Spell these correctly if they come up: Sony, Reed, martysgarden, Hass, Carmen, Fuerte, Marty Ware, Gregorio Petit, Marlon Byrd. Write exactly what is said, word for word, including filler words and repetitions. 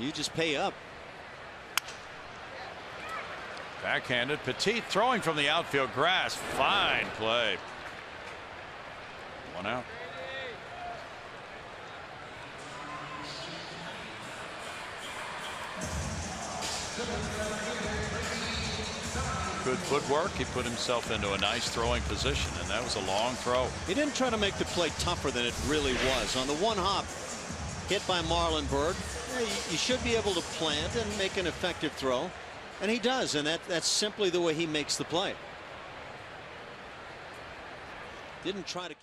You just pay up. Backhanded. Petit throwing from the outfield grass. Fine play. One out. Good footwork. He put himself into a nice throwing position, and that was a long throw. He didn't try to make the play tougher than it really was. On the one hop hit by Marlon Byrd, you should be able to plant and make an effective throw. And he does, and that that's simply the way he makes the play. Didn't try to.